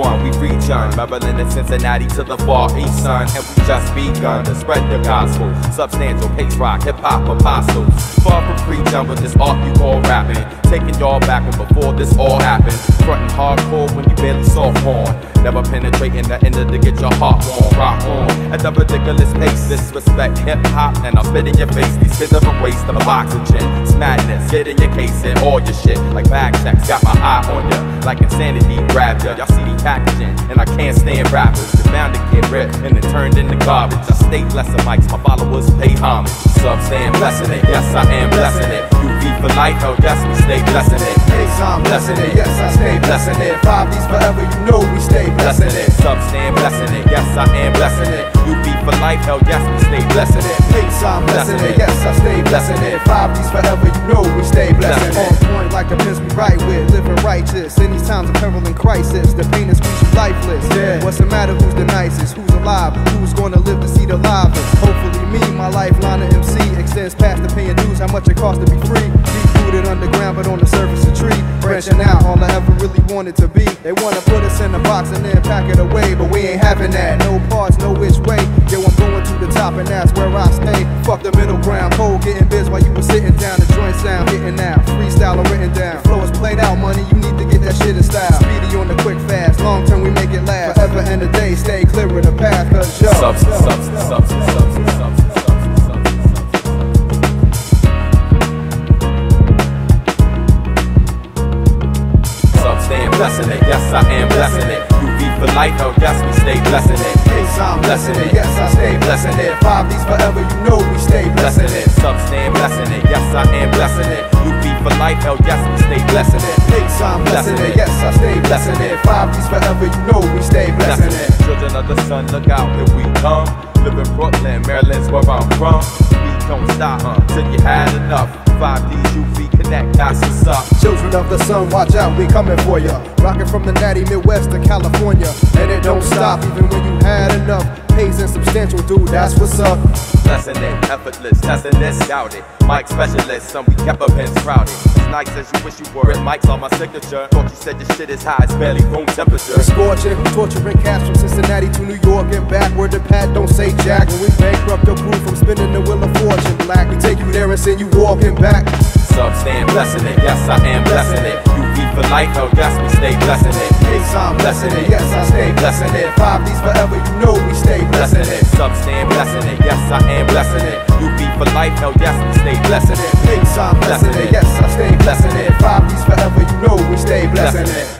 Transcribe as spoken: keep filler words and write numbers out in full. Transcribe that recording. one. We rejoin Maryland and Cincinnati to the far east, son. And we just begun to spread the gospel. Substantial, Pase Rock, hip-hop apostles. Far from pre-done with this art you call rapping. Taking y'all back when before this all happened. Frontin' hardcore when you barely saw porn. Never penetrating the ender to get your heart on. Rock on at the ridiculous pace. Disrespect hip-hop and I'll spit in your face. These kids are a waste of oxygen. It's madness, get in your case and all your shit. Like bag checks, got my eye on ya. Like insanity grabbed ya. Y'all see the packaging and I can't stand rappers. They're bound to get ripped and then turned into garbage. I stay blessing mics, my followers pay homage. Substand blessing it, yes I am blessing it. U V for life, oh yes we stay blessing it. Yes I'm blessing it, yes I stay blessing it. five Ds forever, you know we stay blessing it. Substand blessing it, yes I am blessing it. U V for life, oh yes we stay blessing it. Yes I'm blessing it, yes I stay blessing it. five Ds forever, you know we stay blessing it. On point like a piss we right with, living righteous. In these times of peril and crisis, the pain is crucial, lifeless. Yeah. What's the matter? Who's the nicest? Who's alive? Who's gonna live to see the live? Hopefully me, my lifeline of M C extends past the paying dues. How much it costs to be free? Deep rooted underground, but on the surface a tree. Branching out, all I ever really wanted to be. They wanna put us in a box and then pack it away, but we ain't having that. No parts, no which way. Yo, I'm going to the top and that's where I stay. Fuck the middle ground, cold getting biz while you were sitting down. The joint sound hitting now, freestyle or written down. The flow is played out, money. You need to get that shit in style. Speedy on the quick fast, long term we make it last. Forever and a day, stay clear of the path. Cause yo, substance, substance, substance, substance, substance. Blessing it, yes I am blessing it. U V for life, oh yes we stay blessing it. Yes I'm blessing it, yes I stay blessing it. five Ds forever, you know we stay blessing it. Substand blessing it, yes I am blessing it. U V for life, oh yes we stay blessing it. Yes I'm blessing it, yes I stay blessing it. five Ds forever, you know we stay blessing it. Children of the sun, look out here we come. Live in Brooklyn, Maryland's where I'm from. We don't stop uh, till you had enough. five Ds, U V, connect, that's what's up. Children of the sun, watch out, we coming for ya. Rockin' from the natty Midwest to California. And it don't stop, even when you had enough. Pays and substantial, dude, that's what's up. Blessing it, effortless, testing this, doubt it. Mic specialist, some we kept up and sprouted. As nice as you wish you were, red mics on my signature. Thought you said this shit is high, it's barely room temperature. Scorching, torturing cats from Cincinnati to New York and backward to Pat, don't say jack. When we bankrupt your crew from spinning the wheel of fortune black, we take you there and send you walking back. Substand blessing it, yes I am blessing it. U V for life, oh yes we stay blessing it. Yes I'm blessing it, yes I stay blessing it. five Ds forever, you know we stay blessing it. Substand blessing it, yes I am blessing it. U V for life, oh yes we stay blessing it. Yes I'm blessing it, yes I stay blessing it. five Ds forever, you know we stay blessing it.